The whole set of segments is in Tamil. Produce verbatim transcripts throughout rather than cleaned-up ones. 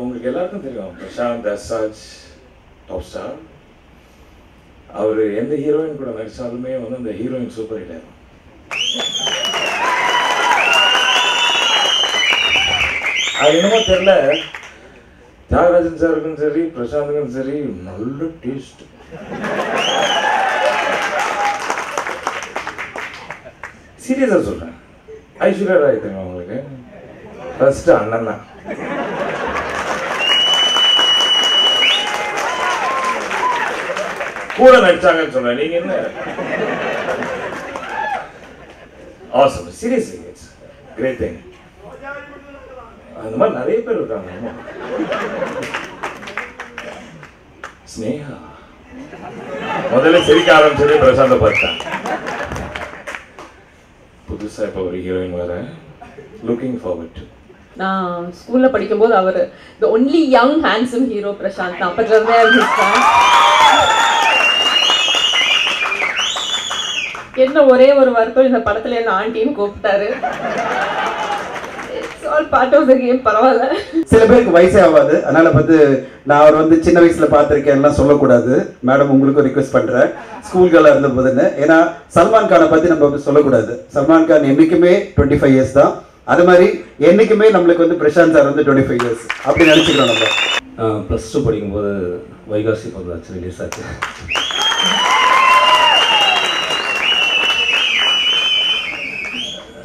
Prashanth as such, top star. அவர் எந்த ஹீரோயின் கூட நடிச்சாலுமே வந்து அந்த ஹீரோயின் சூப்பர் ஹீரோ. அது என்னமோ தெரியல, தியாகராஜன் சாருக்கும் சரி பிரசாந்துக்கும் சரி நல்ல டேஸ்ட். சீரியஸாக சொல்கிறேன், ஐஸ்வர்யா ராய் தெரியுமா உங்களுக்கு? ஃபர்ஸ்ட் அண்ணன் தான். கூட நடிச்சாங்கன்னு சொன்ன நீங்க என்ன? Awesome seriously it's great thing. அந்த மாதிரி நிறைய பேர் இருக்காங்க. ஸ்னேகா முதல்ல சிரிக்க ஆரம்பிச்சதே பிரசாந்த பார்த்தா. புதுசா இப்ப ஒரு ஹீரோயின் வர லுக்கிங் ஃபார்வர்ட் டு. நான் ஸ்கூல்ல படிக்கும்போது அவர் the only young handsome hero Prashanth தான். அப்பறமே இருந்துச்சு. என்ன ஒரே ஒரு வருத்தம், இந்த படத்துல என்ன ஆண்டின்னு கூப்பிட்டாரு. பரவாயில்ல, சில பேருக்கு வயசே ஆகாது, அதனால பார்த்து நான் அவர் வந்து சின்ன வயசுல பார்த்துருக்கேன் எல்லாம் சொல்லக்கூடாது. மேடம் உங்களுக்கு ரிக்வெஸ்ட் பண்றேன், ஸ்கூல்களாக இருந்த போதுன்னு. ஏன்னா சல்மான் கானை பத்தி நம்ம சொல்லக்கூடாது. சல்மான் கான் என்னைக்குமே டுவெண்ட்டி ஃபைவ் இயர்ஸ் தான். அது மாதிரி என்னைக்குமே நம்மளுக்கு வந்து பிரசாந்த் சார் வந்து டுவெண்ட்டி ஃபைவ் இயர்ஸ் அப்படி நினைச்சுக்கலாம் நம்ம. பிளஸ் டூ படிக்கும்போது வைகாசி பந்தாச்சு ரிலீஸ் ஆச்சு.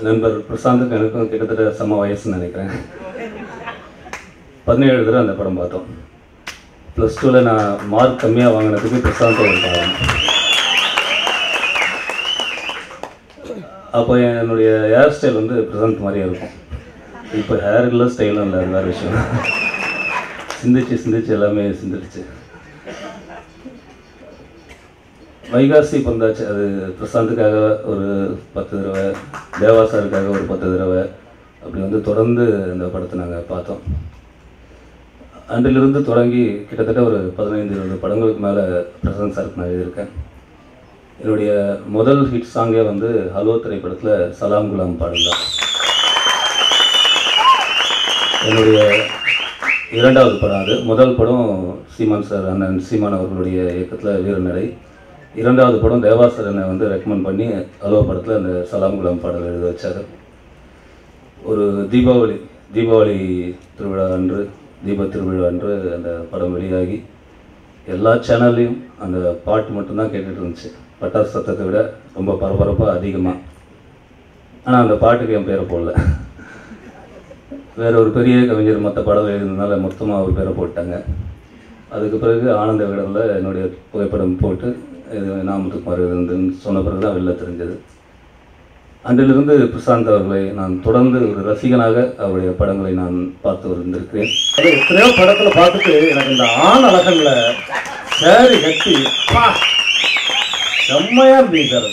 நண்பர் பிரசாந்துக்கும் எனக்கும் கிட்டத்தட்ட சம வயசுன்னு நினைக்கிறேன். பதினேழு தடவை அந்த படம் பார்த்தோம். ப்ளஸ் டூவில் நான் மார்க் கம்மியாக வாங்கினதுக்கு பிரசாந்த் ஒரு காரணம். அப்போ என்னுடைய ஹேர் ஸ்டைல் வந்து பிரசாந்த் மாதிரியே இருக்கும். இப்போ ஹேர் இல்லை, ஸ்டைலும் இல்லை, அது வேறு விஷயம். சிந்திச்சு சிந்திச்சு எல்லாமே சிந்திச்சு வைகாசி பந்தாச்சு. அது பிரசாந்துக்காக ஒரு பத்து தடவை, தேவாசாருக்காக ஒரு பத்து தடவை, அப்படி வந்து தொடர்ந்து இந்த படத்தை நாங்கள் பார்த்தோம். அன்றிலிருந்து தொடங்கி கிட்டத்தட்ட ஒரு பதினைந்து இருபது படங்களுக்கு மேலே பிரசாந்த் சாருக்கு நான் எழுதியிருக்கேன். என்னுடைய முதல் ஹிட் சாங்கே வந்து ஹலோ திரைப்படத்தில் சலாம் குலாம் பாடல் தான். என்னுடைய இரண்டாவது படம் அது. முதல் படம் சீமான் சார், அண்ணன் சீமான் அவர்களுடைய இயக்கத்தில் வீரநடை. இரண்டாவது படம் தேவாசரனை வந்து ரெக்கமெண்ட் பண்ணி அலோ படத்தில் அந்த சலாம் குலாம் பாடல் எழுத வச்சார். ஒரு தீபாவளி தீபாவளி திருவிழா அன்று தீப திருவிழா அன்று அந்த படம் வெளியாகி எல்லா சேனல்லையும் அந்த பாட்டு மட்டும்தான் கேட்டுகிட்டு இருந்துச்சு. பட்டாசு சத்தத்தை விட ரொம்ப பரபரப்பாக அதிகமாக. ஆனால் அந்த பாட்டுக்கு என் பேரை போடல, வேறு ஒரு பெரிய கவிஞர் மற்ற பாடல் எழுதினதுனால மொத்தமாக அவர் பேரை போட்டாங்க. அதுக்கு பிறகு ஆனந்த விகடனில் என்னுடைய புகைப்படம் போட்டு இது நாமத்துக்குமார் இருந்துன்னு சொன்ன பிறகு தான் வெளில தெரிஞ்சது. அன்றிலிருந்து பிரசாந்த் அவர்களை நான் தொடர்ந்து ஒரு ரசிகனாக அவருடைய படங்களை நான் பார்த்து வந்திருக்கிறேன். அது எத்தனையோ படத்தில் பார்த்துட்டு எனக்கு இந்த ஆண் அழகங்கள சேரி கட்டி செம்மையாக இருந்தீங்க சார்.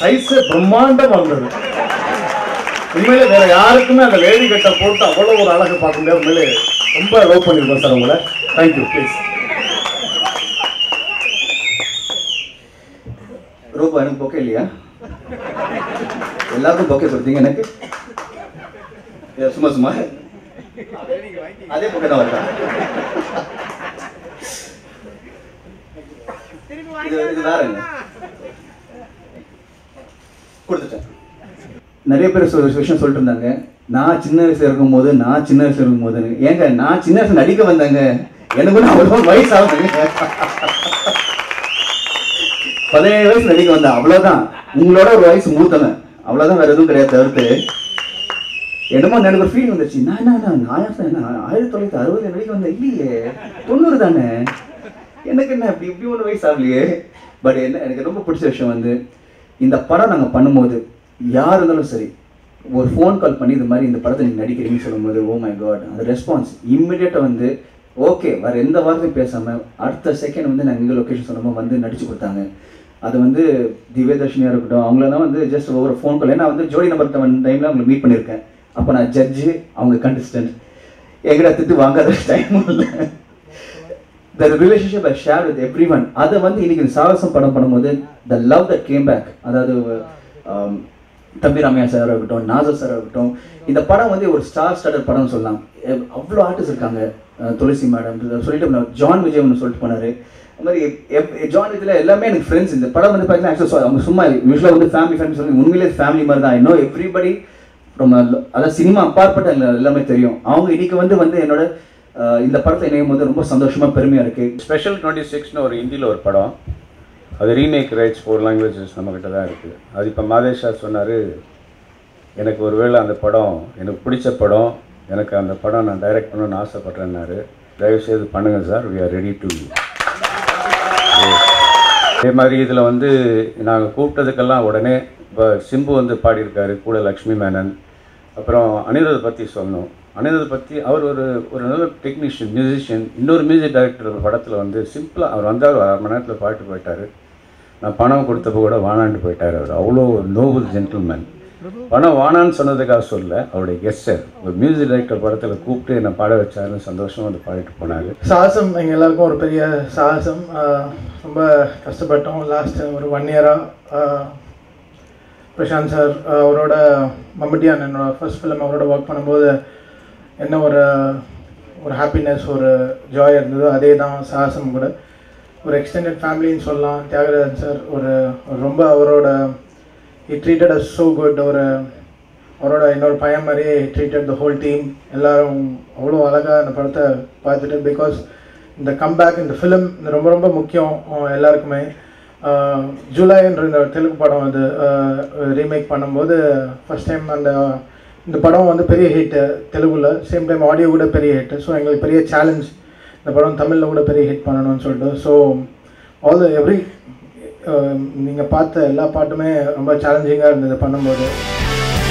சைஸு பிரம்மாண்டமாக இருந்தது. உண்மையிலே வேற யாருக்குமே அந்த வேலி கட்டை போட்டு அவ்வளோ ஒரு அழகு பார்க்க முடியாது. உண்மையிலே ரொம்ப லவ் பண்ணியிருக்கோம் சார் உங்களை. தேங்க்யூ. ப்ளீஸ் ரூபா எனக்கு பொக்கே இல்லையா? எல்லாருக்கும் பொக்கே கொடுத்தீங்க, எனக்கு சும்மா சும்மா அதே பொக்கே தான் வருதான். கொடுத்துட்டேன். நிறைய பேர் விஷயம் சொல்லிட்டு இருந்தாங்க. நான் சின்ன வயசுல இருக்கும் போது நான் சின்ன வயசுல இருக்கும் போது ஏங்க நான் சின்ன வயசுல நடிக்க வந்தாங்க, எனக்கு அவ்வளோ வயசு ஆகுதுங்க. பதினேழு வயசு நடிக்க வந்தேன், அவ்வளோதான். உங்களோட ஒரு வயசு மூத்தவன், அவ்வளோதான், வேற எதுவும் கிடையாது. தவிர்த்து என்னமோ எனக்கு ஒரு ஃபீல் வந்துச்சு. நான் நான் ஆயிரத்தி ஆயிரத்தி தொள்ளாயிரத்தி அறுபது நடிக்க வந்தேன், இல்லையே தொண்ணூறு தானே, எனக்கு என்ன இப்படி இப்படி ஒன்று வயசு ஆகலையே. பட் என்ன எனக்கு ரொம்ப பிடிச்ச விஷயம் வந்து இந்த படம் நாங்கள் பண்ணும்போது யார் இருந்தாலும் சரி ஒரு ஃபோன் கால் பண்ணி இது மாதிரி இந்த படத்தை நீங்கள் நடிக்கிறீங்கன்னு சொல்லும்போது ஓ மை காட் அந்த ரெஸ்பான்ஸ் இம்மிடியேட்டாக வந்து ஓகே வேறு எந்த வார்த்தையும் பேசாமல் அடுத்த செகண்ட் வந்து நாங்கள் இங்கே லொக்கேஷன் சொன்னோமோ வந்து நடிச்சு கொடுத்தாங்க. அது வந்து திவ்யதர்ஷினியாக இருக்கட்டும் அவங்களெல்லாம் வந்து ஜஸ்ட் ஒவ்வொரு ஃபோன் கால். ஏன்னா வந்து ஜோடி நம்பர் டைமில் அவங்களை மீட் பண்ணியிருக்கேன். அப்போ நான் ஜட்ஜு, அவங்க கண்டஸ்டன்ட், எங்கடா திட்டு வாங்காத டைமும் இல்லை. The relationship I share with everyone. அதை வந்து இன்றைக்கி சாகசம் படம் பண்ணும்போது the love that came back, அதாவது तंबी रामैया सर नाजर सर पड़म वो स्टार स्टार्टर पड़म अव्लो आर्टिस्ट तुलसी मैडम जॉन विजय पड़ा जॉन विजय फ्रेंड्स पड़म पाँच सूमा यूशल वो फैमिली फैमिली उन्मे फैमिली मारे know everybody from cinema apart इनकी वो पड़ते इनको रोम सन्ोषमा पर स्पेशल ट्वेंटी सिक्स और हिंदी और पड़म अब रीमेक राइट्स फोर लैंग्वेजेस नमक अभी मादेशा सुनारे अंत पड़म पिछच पड़म अंत पड़म ना डायरेक्ट पड़ो आशपा दयवसे पड़ूंग sir we are ready to अेमारी उड़ने सिंबु वो पाड़र कूड़ लक्ष्मी मेनन अनिरुद्ध पत्ती सोल्लणुम अनिरुद्ध पत्ती टेक्नीशियन म्यूजिशियन इन्नोरु म्यूजिक डायरेक्टर पड़त्तुल वंदु सिंपला अரை மணி நேரத்துல பாட்டு போயிட்டாரு நான் பணம் கொடுத்தப்ப கூட வாணான்னு போயிட்டாரு அவர் அவ்வளோ நோபல் ஜென்டில்மேன் பணம் வாணான்னு சொன்னதுக்காக சொல்ல அவருடைய கெஸ்டர் ஒரு மியூசிக் டைரக்டர் படத்துல கூப்பிட்டு என்ன பாட வச்சாரு சந்தோஷமா அந்த பாட்டு போனாரு சாகசம் எங்க எல்லாருக்கும் ஒரு பெரிய சாகசம் ரொம்ப கஷ்டப்பட்டோம் லாஸ்ட் ஒரு ஒன் இயரா பிரசாந்த் சார் அவரோட மம்முட்டி அண்ணனோட ஃபர்ஸ்ட் ஃபிலிம் அவரோட வர்க் பண்ணும்போது என்ன ஒரு ஒரு ஹாப்பினஸ் ஒரு ஜாய் இருந்தது அதே தான் சாகசம் கூட ஒரு எக்ஸ்டெண்டட் ஃபேமிலின்னு சொல்லலாம் தியாகராஜன் சார் ஒரு ரொம்ப அவரோட he treated us so good ஒரு அவரோட இன்னொரு பையன் மாதிரியே he treated the whole team எல்லாரும் அவ்வளோ அழகாக அந்த படத்தை பார்த்துட்டு பிகாஸ் இந்த கம்பேக் இந்த ஃபிலிம் ரொம்ப ரொம்ப முக்கியம் எல்லாருக்குமே ஜூலைன்ற இந்த தெலுங்கு படம் அது ரீமேக் பண்ணும்போது ஃபர்ஸ்ட் டைம் அந்த இந்த படம் வந்து பெரிய ஹிட் தெலுங்குல சேம் டைம் ஆடியோ கூட பெரிய ஹிட் ஸோ எங்களுக்கு பெரிய சேலஞ்ச் இந்த படம் தமிழில் கூட பெரிய ஹிட் பண்ணணும்னு சொல்லிட்டு ஸோ ஆல் த எவ்ரி நீங்கள் பார்த்த எல்லா பாட்டுமே ரொம்ப சேலஞ்சிங்காக இருந்தது பண்ணும்போது